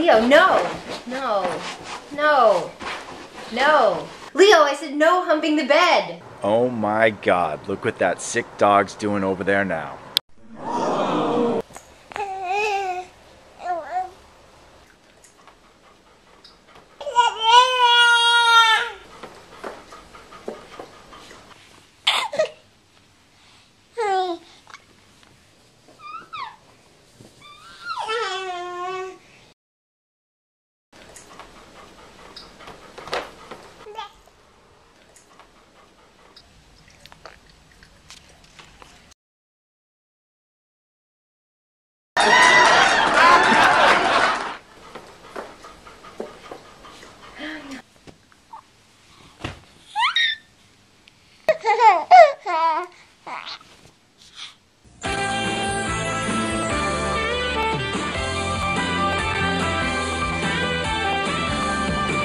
Leo, no, no, no, no. Leo, I said no humping the bed. Oh my God, look what that sick dog's doing over there now.